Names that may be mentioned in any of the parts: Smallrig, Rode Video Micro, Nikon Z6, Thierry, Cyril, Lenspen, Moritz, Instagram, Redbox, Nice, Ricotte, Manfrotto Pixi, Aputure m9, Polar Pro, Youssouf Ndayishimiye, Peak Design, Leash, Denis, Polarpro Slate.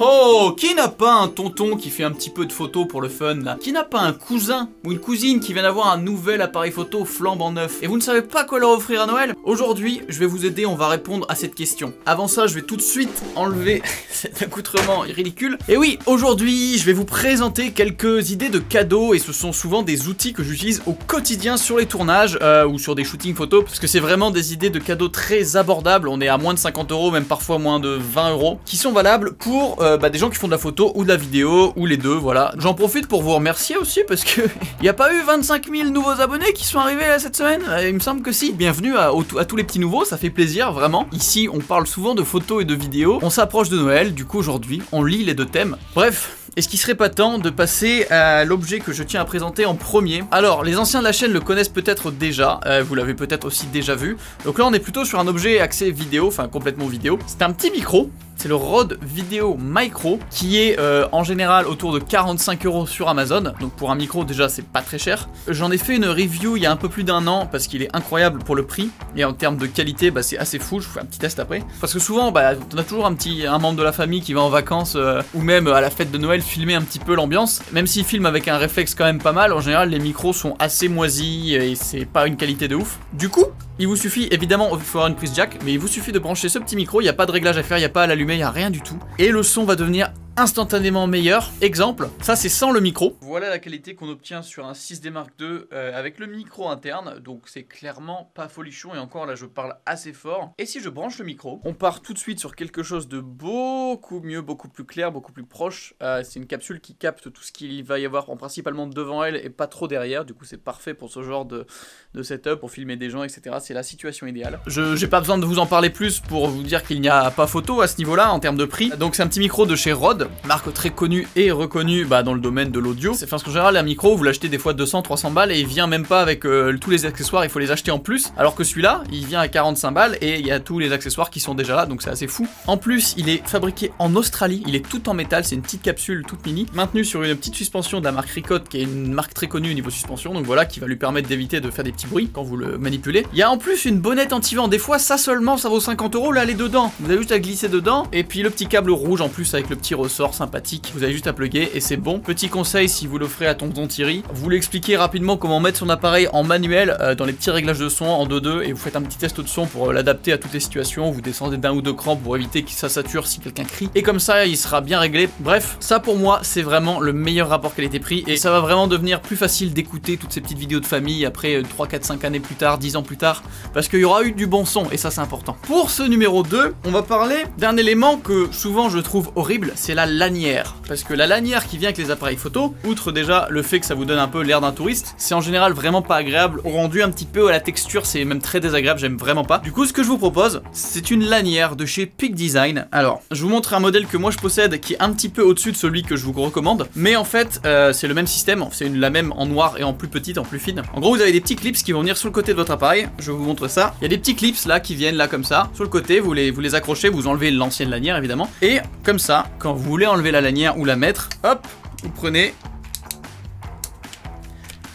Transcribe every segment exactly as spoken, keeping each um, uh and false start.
oh, qui n'a pas un tonton qui fait un petit peu de photos pour le fun là? Qui n'a pas un cousin ou une cousine qui vient d'avoir un nouvel appareil photo flambant neuf? Et vous ne savez pas quoi leur offrir à Noël? Aujourd'hui, je vais vous aider, on va répondre à cette question. Avant ça, je vais tout de suite enlever cet accoutrement ridicule. Et oui, aujourd'hui, je vais vous présenter quelques idées de cadeaux, et ce sont souvent des outils que j'utilise au quotidien sur les tournages euh, ou sur des shootings photos, parce que c'est vraiment des idées de cadeaux très abordables. On est à moins de cinquante euros, même parfois moins de vingt euros, qui sont valables pour euh, bah, des gens qui font de la photo ou de la vidéo, ou les deux, voilà. J'en profite pour vous remercier aussi, parce que il n'y a pas eu vingt-cinq mille nouveaux abonnés qui sont arrivés là cette semaine. Il me semble que si. Bienvenue à, à tous les petits nouveaux, ça fait plaisir, vraiment. Ici, on parle souvent de photos et de vidéos. On s'approche de Noël, du coup aujourd'hui, on lit les deux thèmes. Bref, est-ce qu'il serait pas temps de passer à l'objet que je tiens à présenter en premier? Alors, les anciens de la chaîne le connaissent peut-être déjà, euh, vous l'avez peut-être aussi déjà vu. Donc là, on est plutôt sur un objet axé vidéo, enfin complètement vidéo. C'est un petit micro. C'est le Rode Video Micro qui est euh, en général autour de quarante-cinq euros sur Amazon. Donc pour un micro déjà c'est pas très cher. J'en ai fait une review il y a un peu plus d'un an parce qu'il est incroyable pour le prix. Et en termes de qualité bah, c'est assez fou, je vous fais un petit test après. Parce que souvent bah, on a toujours un petit un membre de la famille qui va en vacances euh, ou même à la fête de Noël filmer un petit peu l'ambiance. Même s'il filme avec un réflexe quand même pas mal, en général les micros sont assez moisis et c'est pas une qualité de ouf. Du coup il vous suffit, évidemment il faut avoir une prise jack, mais il vous suffit de brancher ce petit micro, il n'y a pas de réglage à faire, il n'y a pas à l'allumer, il n'y a rien du tout. Et le son va devenir instantanément meilleur. Exemple, ça c'est sans le micro. Voilà la qualité qu'on obtient sur un six D Mark deux euh, avec le micro interne, donc c'est clairement pas folichon, et encore là je parle assez fort. Et si je branche le micro, on part tout de suite sur quelque chose de beaucoup mieux, beaucoup plus clair, beaucoup plus proche. Euh, c'est une capsule qui capte tout ce qu'il va y avoir en principalement devant elle et pas trop derrière, du coup c'est parfait pour ce genre de, de setup, pour filmer des gens, et cetera. C'est la situation idéale. Je j'ai pas besoin de vous en parler plus pour vous dire qu'il n'y a pas photo à ce niveau-là en termes de prix. Donc c'est un petit micro de chez Rode, marque très connue et reconnue bah, dans le domaine de l'audio. C'est parce qu'en général un micro vous l'achetez des fois deux cents, trois cents balles et il vient même pas avec euh, tous les accessoires, il faut les acheter en plus. Alors que celui-là il vient à quarante-cinq balles et il y a tous les accessoires qui sont déjà là, donc c'est assez fou. En plus il est fabriqué en Australie, il est tout en métal, c'est une petite capsule toute mini, maintenue sur une petite suspension de la marque Ricotte qui est une marque très connue au niveau suspension. Donc voilà, qui va lui permettre d'éviter de faire des petits bruits quand vous le manipulez. Il y a en plus une bonnette anti-vent, des fois ça seulement ça vaut cinquante euros, là elle est dedans, vous avez juste à glisser dedans, et puis le petit câble rouge en plus avec le petit ressort sympathique, vous avez juste à plugger et c'est bon. Petit conseil, si vous l'offrez à tonton Thierry, vous lui expliquez rapidement comment mettre son appareil en manuel euh, dans les petits réglages de son en deux deux, et vous faites un petit test de son pour euh, l'adapter à toutes les situations, vous descendez d'un ou deux crans pour éviter que ça sature si quelqu'un crie, et comme ça il sera bien réglé. Bref, ça pour moi c'est vraiment le meilleur rapport qualité-prix, et ça va vraiment devenir plus facile d'écouter toutes ces petites vidéos de famille après euh, trois, quatre, cinq années plus tard, dix ans plus tard, parce qu'il y aura eu du bon son, et ça c'est important. Pour ce numéro deux, on va parler d'un élément que souvent je trouve horrible, c'est la lanière. Parce que la lanière qui vient avec les appareils photo, outre déjà le fait que ça vous donne un peu l'air d'un touriste, c'est en général vraiment pas agréable, rendu un petit peu à la texture, c'est même très désagréable, j'aime vraiment pas. Du coup ce que je vous propose, c'est une lanière de chez Peak Design. Alors, je vous montre un modèle que moi je possède qui est un petit peu au-dessus de celui que je vous recommande, mais en fait euh, c'est le même système, c'est la même en noir et en plus petite, en plus fine. En gros vous avez des petits clips qui vont venir sur le côté de votre appareil, je vous montre ça. Il y a des petits clips là qui viennent là comme ça, sur le côté, vous les, vous les accrochez, vous enlevez l'ancienne lanière évidemment, et comme ça, quand vous voulez enlever la lanière ou la mettre, hop, vous prenez,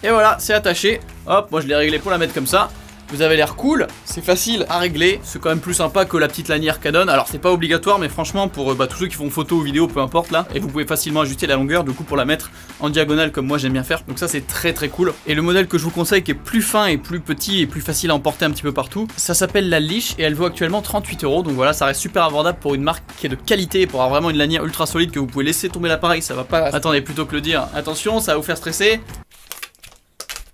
et voilà, c'est attaché. Hop, moi je l'ai réglé pour la mettre comme ça. Vous avez l'air cool, c'est facile à régler, c'est quand même plus sympa que la petite lanière Canon. Alors c'est pas obligatoire, mais franchement pour bah, tous ceux qui font photo ou vidéo, peu importe là, et vous pouvez facilement ajuster la longueur, du coup pour la mettre en diagonale comme moi j'aime bien faire. Donc ça c'est très très cool. Et le modèle que je vous conseille qui est plus fin et plus petit et plus facile à emporter un petit peu partout, ça s'appelle la Leash et elle vaut actuellement trente-huit euros. Donc voilà, ça reste super abordable pour une marque qui est de qualité, pour avoir vraiment une lanière ultra solide que vous pouvez laisser tomber l'appareil, ça va pas. Attendez, plutôt que le dire, attention, ça va vous faire stresser.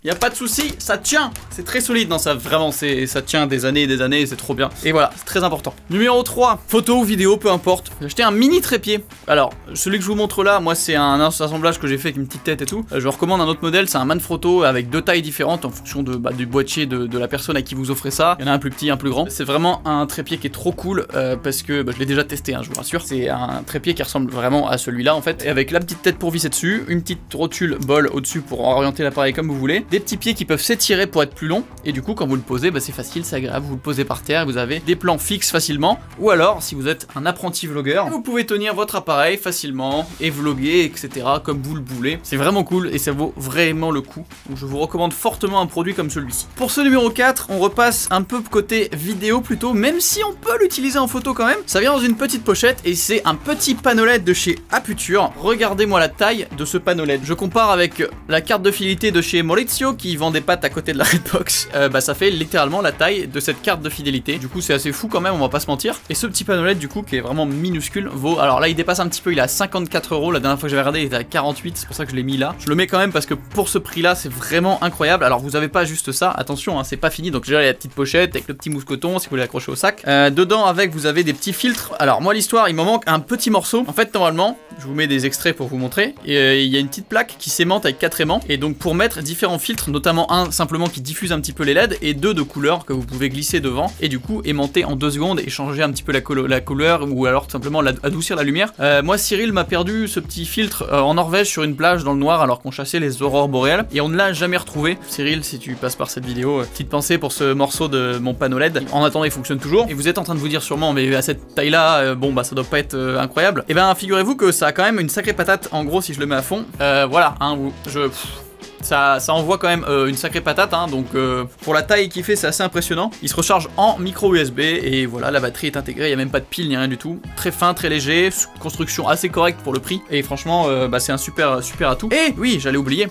Y a pas de souci, ça tient, c'est très solide, non ça vraiment c'est ça tient des années et des années, c'est trop bien. Et voilà, c'est très important. Numéro trois, photo ou vidéo, peu importe. J'ai acheté un mini trépied. Alors, celui que je vous montre là, moi c'est un assemblage que j'ai fait avec une petite tête et tout. Je recommande un autre modèle, c'est un Manfrotto avec deux tailles différentes en fonction de, bah, du boîtier de, de la personne à qui vous offrez ça. Il y en a un plus petit, un plus grand. C'est vraiment un trépied qui est trop cool euh, parce que bah, je l'ai déjà testé, hein, je vous rassure. C'est un trépied qui ressemble vraiment à celui-là en fait. Et avec la petite tête pour visser dessus, une petite rotule bol au-dessus pour orienter l'appareil comme vous voulez. des petits pieds qui peuvent s'étirer pour être plus longs, et du coup quand vous le posez, bah, c'est facile, c'est agréable, vous le posez par terre, vous avez des plans fixes facilement. Ou alors si vous êtes un apprenti vlogueur, vous pouvez tenir votre appareil facilement et vloguer, etc., comme vous le voulez. C'est vraiment cool et ça vaut vraiment le coup, donc je vous recommande fortement un produit comme celui-ci. Pour ce numéro quatre, on repasse un peu côté vidéo plutôt, même si on peut l'utiliser en photo quand même. Ça vient dans une petite pochette et c'est un petit panneau L E D de chez Aputure. Regardez-moi la taille de ce panneau L E D. Je compare avec la carte de fidélité de chez Moritz qui vend des pâtes à côté de la Redbox. Euh, bah ça fait littéralement la taille de cette carte de fidélité. Du coup c'est assez fou quand même, on va pas se mentir. Et ce petit panneau L E D du coup qui est vraiment minuscule vaut, alors là il dépasse un petit peu, il est à cinquante-quatre euros. La dernière fois que j'avais regardé il était à quarante-huit, c'est pour ça que je l'ai mis là. Je le mets quand même parce que pour ce prix là c'est vraiment incroyable. Alors vous avez pas juste ça, attention hein, c'est pas fini. Donc déjà il y a la petite pochette avec le petit mousqueton si vous voulez accrocher au sac. Euh, dedans avec vous avez des petits filtres. Alors moi l'histoire, il m'en manque un petit morceau. En fait normalement je vous mets des extraits pour vous montrer. Et euh, il y a une petite plaque qui s'aimante avec quatre aimants. Et donc pour mettre différents filtres, notamment un simplement qui diffuse un petit peu les L E D et deux de couleur que vous pouvez glisser devant et du coup aimanter en deux secondes et changer un petit peu la, la couleur ou alors tout simplement adoucir la lumière. Euh, moi Cyril m'a perdu ce petit filtre euh, en Norvège sur une plage dans le noir alors qu'on chassait les aurores boréales et on ne l'a jamais retrouvé. Cyril, si tu passes par cette vidéo, euh, petite pensée pour ce morceau de mon panneau L E D. En attendant, il fonctionne toujours. Et vous êtes en train de vous dire sûrement, mais à cette taille là, euh, bon bah ça doit pas être euh, incroyable. Et ben figurez-vous que ça a quand même une sacrée patate. En gros, si je le mets à fond, euh, voilà, hein, je. Pff. Ça, ça envoie quand même euh, une sacrée patate hein, donc euh, pour la taille qu'il fait c'est assez impressionnant. Il se recharge en micro U S B et voilà, la batterie est intégrée, il n'y a même pas de pile ni rien du tout. Très fin, très léger, construction assez correcte pour le prix. Et franchement euh, bah, c'est un super, super atout. Et oui, j'allais oublier,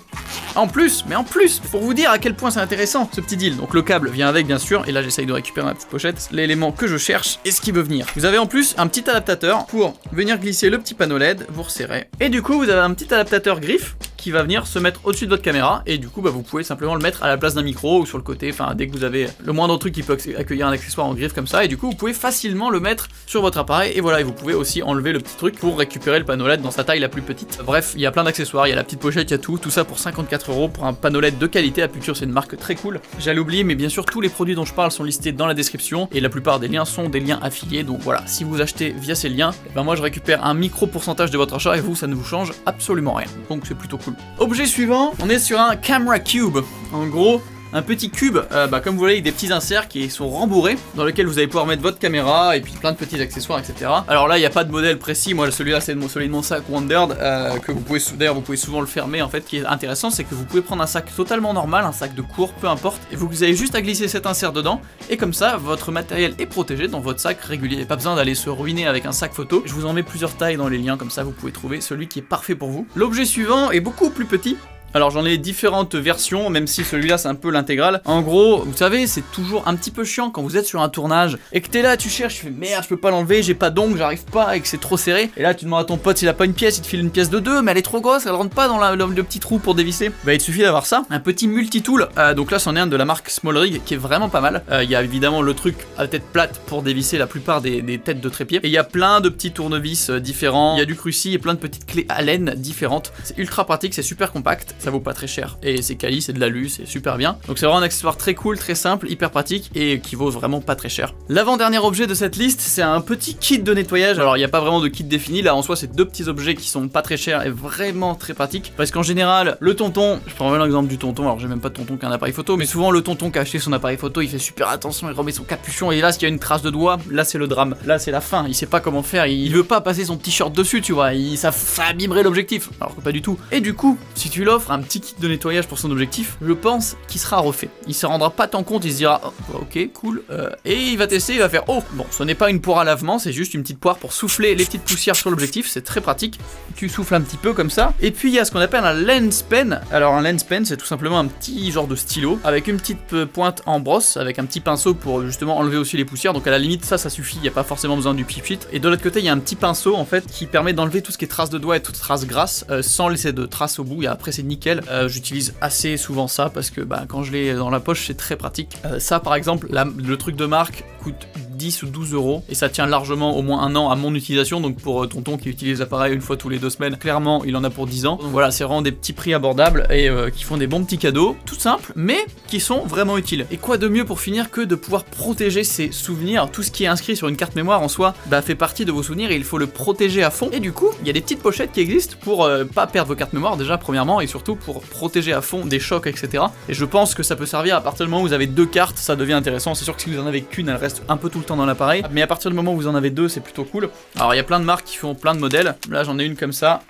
en plus, mais en plus, pour vous dire à quel point c'est intéressant ce petit deal. Donc le câble vient avec bien sûr. Et là j'essaye de récupérer ma petite pochette, l'élément que je cherche et ce qui veut venir. Vous avez en plus un petit adaptateur pour venir glisser le petit panneau L E D, vous resserrez. Et du coup vous avez un petit adaptateur griffe qui va venir se mettre au-dessus de votre caméra et du coup bah, vous pouvez simplement le mettre à la place d'un micro ou sur le côté, enfin dès que vous avez le moindre truc qui peut accueillir un accessoire en griffe comme ça, et du coup vous pouvez facilement le mettre sur votre appareil. Et voilà, et vous pouvez aussi enlever le petit truc pour récupérer le panneau L E D dans sa taille la plus petite. Bref, il y a plein d'accessoires, il y a la petite pochette, il y a tout, tout ça pour cinquante-quatre euros pour un panneau L E D de qualité. Aputure, c'est une marque très cool. J'allais oublier, mais bien sûr tous les produits dont je parle sont listés dans la description et la plupart des liens sont des liens affiliés. Donc voilà, si vous achetez via ces liens, ben moi je récupère un micro pourcentage de votre achat et vous ça ne vous change absolument rien. Donc c'est plutôt cool. Objet suivant, on est sur un camera cube, en gros un petit cube, euh, bah, comme vous voyez, des petits inserts qui sont rembourrés, dans lequel vous allez pouvoir mettre votre caméra et puis plein de petits accessoires, et cetera. Alors là, il n'y a pas de modèle précis. Moi, celui-là, c'est celui de mon sac Wandered, euh, que vous pouvez, d'ailleurs, vous pouvez souvent le fermer. En fait, qui est intéressant, c'est que vous pouvez prendre un sac totalement normal, un sac de cours, peu importe, et vous avez juste à glisser cet insert dedans, et comme ça, votre matériel est protégé dans votre sac régulier. Pas besoin d'aller se ruiner avec un sac photo. Je vous en mets plusieurs tailles dans les liens, comme ça, vous pouvez trouver celui qui est parfait pour vous. L'objet suivant est beaucoup plus petit. Alors j'en ai différentes versions, même si celui-là c'est un peu l'intégrale. En gros, vous savez, c'est toujours un petit peu chiant quand vous êtes sur un tournage et que t'es là, tu cherches, tu fais merde, je peux pas l'enlever, j'ai pas d'ongle, j'arrive pas et que c'est trop serré. Et là tu demandes à ton pote s'il a pas une pièce, il te file une pièce de deux, mais elle est trop grosse, elle rentre pas dans la, le, le petit trou pour dévisser. Bah il te suffit d'avoir ça, un petit multi-tool. Euh, donc là c'en est un de la marque Smallrig qui est vraiment pas mal. Il euh, y a évidemment le truc à tête plate pour dévisser la plupart des, des têtes de trépied. Et il y a plein de petits tournevis différents, il y a du cruci et plein de petites clés Allen différentes. C'est ultra pratique, c'est super compact. Ça vaut pas très cher et c'est quali, c'est de l'alu, c'est super bien. Donc c'est vraiment un accessoire très cool, très simple, hyper pratique et qui vaut vraiment pas très cher. L'avant-dernier objet de cette liste, c'est un petit kit de nettoyage. Alors il n'y a pas vraiment de kit défini là en soi, c'est deux petits objets qui sont pas très chers et vraiment très pratiques parce qu'en général le tonton, je prends vraiment l'exemple du tonton, alors j'ai même pas de tonton qu'un appareil photo, mais souvent le tonton qui a acheté son appareil photo, il fait super attention, il remet son capuchon et là s'il y a une trace de doigt, là c'est le drame, là c'est la fin, il sait pas comment faire, il veut pas passer son t-shirt dessus, tu vois, il, ça abîmerait l'objectif alors que pas du tout. Et du coup, si tu l'offres un petit kit de nettoyage pour son objectif, je pense qu'il sera refait. Il se rendra pas tant compte, il se dira oh, ok cool, euh, et il va tester, il va faire oh bon, ce n'est pas une poire à lavement, c'est juste une petite poire pour souffler les petites poussières sur l'objectif, c'est très pratique. Tu souffles un petit peu comme ça. Et puis il y a ce qu'on appelle un Lenspen. Alors un Lenspen, c'est tout simplement un petit genre de stylo avec une petite pointe en brosse, avec un petit pinceau pour justement enlever aussi les poussières. Donc à la limite ça ça suffit, il n'y a pas forcément besoin du pipit. Et de l'autre côté il y a un petit pinceau en fait qui permet d'enlever tout ce qui est trace de doigts et toute trace grasse euh, sans laisser de traces au bout. Et après c'est nickel. Euh, j'utilise assez souvent ça parce que bah, quand je l'ai dans la poche c'est très pratique. Euh, ça par exemple, la, le truc de marque coûte dix ou douze euros et ça tient largement au moins un an à mon utilisation. Donc pour euh, tonton qui utilise l'appareil une fois tous les deux semaines, clairement il en a pour dix ans. Donc voilà, c'est vraiment des petits prix abordables et euh, qui font des bons petits cadeaux, tout simples mais qui sont vraiment utiles. Et quoi de mieux pour finir que de pouvoir protéger ses souvenirs. Tout ce qui est inscrit sur une carte mémoire en soi bah, fait partie de vos souvenirs et il faut le protéger à fond. Et du coup il y a des petites pochettes qui existent pour euh, pas perdre vos cartes mémoire déjà premièrement et surtout pour protéger à fond des chocs, etc. Et je pense que ça peut servir à partir du moment où vous avez deux cartes, ça devient intéressant. C'est sûr que si vous en avez qu'une, elle reste un peu tout le temps dans l'appareil, mais à partir du moment où vous en avez deux, c'est plutôt cool. Alors il y a plein de marques qui font plein de modèles. Là j'en ai une comme ça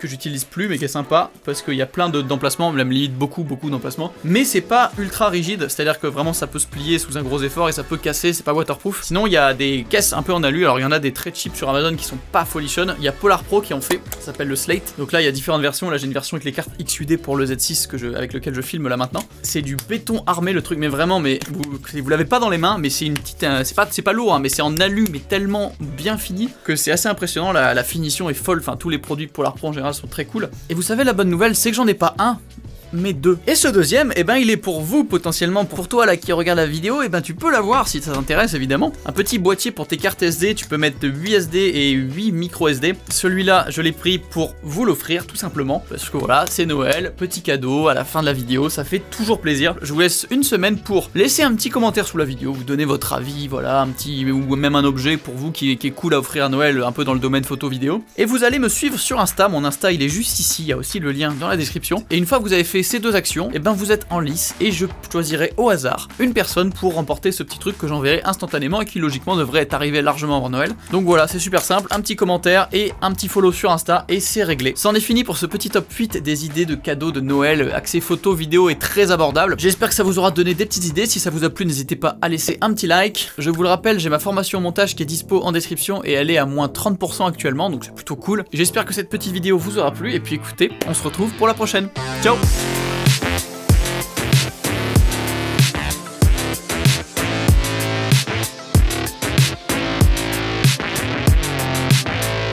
que j'utilise plus mais qui est sympa parce qu'il y a plein d'emplacements, même limite beaucoup beaucoup d'emplacements, mais c'est pas ultra rigide, c'est à dire que vraiment ça peut se plier sous un gros effort et ça peut casser, c'est pas waterproof. Sinon il y a des caisses un peu en alu, alors il y en a des très cheap sur Amazon qui sont pas folichonnes. Il y a Polar Pro qui en fait, ça s'appelle le Slate. Donc là il y a différentes versions, là j'ai une version avec les cartes X U D pour le Z six que je, avec lequel je filme là maintenant. C'est du béton armé le truc, mais vraiment mais vous, vous l'avez pas dans les mains, mais c'est une petite, c'est pas, pas lourd hein, mais c'est en alu mais tellement bien fini que c'est assez impressionnant, la, la finition est folle. Enfin tous les produits Polar Pro en général sont très cool. Et vous savez la bonne nouvelle, c'est que j'en ai pas un mais deux. Et ce deuxième, eh ben il est pour vous potentiellement, pour toi là qui regarde la vidéo, eh ben tu peux l'avoir si ça t'intéresse évidemment. Un petit boîtier pour tes cartes S D, tu peux mettre huit S D et huit micro S D. Celui-là, je l'ai pris pour vous l'offrir tout simplement parce que voilà, c'est Noël, petit cadeau à la fin de la vidéo, ça fait toujours plaisir. Je vous laisse une semaine pour laisser un petit commentaire sous la vidéo, vous donner votre avis, voilà, un petit ou même un objet pour vous qui est, qui est cool à offrir à Noël, un peu dans le domaine photo vidéo. Et vous allez me suivre sur Insta, mon Insta, il est juste ici, il y a aussi le lien dans la description. Et une fois que vous avez fait ces deux actions, et ben vous êtes en lice et je choisirai au hasard une personne pour remporter ce petit truc que j'enverrai instantanément et qui logiquement devrait être arrivé largement avant Noël. Donc voilà, c'est super simple, un petit commentaire et un petit follow sur Insta et c'est réglé. C'en est fini pour ce petit top huit des idées de cadeaux de Noël, accès photo, vidéo et très abordable. J'espère que ça vous aura donné des petites idées. Si ça vous a plu, n'hésitez pas à laisser un petit like. Je vous le rappelle, j'ai ma formation montage qui est dispo en description et elle est à moins trente pour cent actuellement, donc c'est plutôt cool. J'espère que cette petite vidéo vous aura plu et puis écoutez, on se retrouve pour la prochaine. Ciao.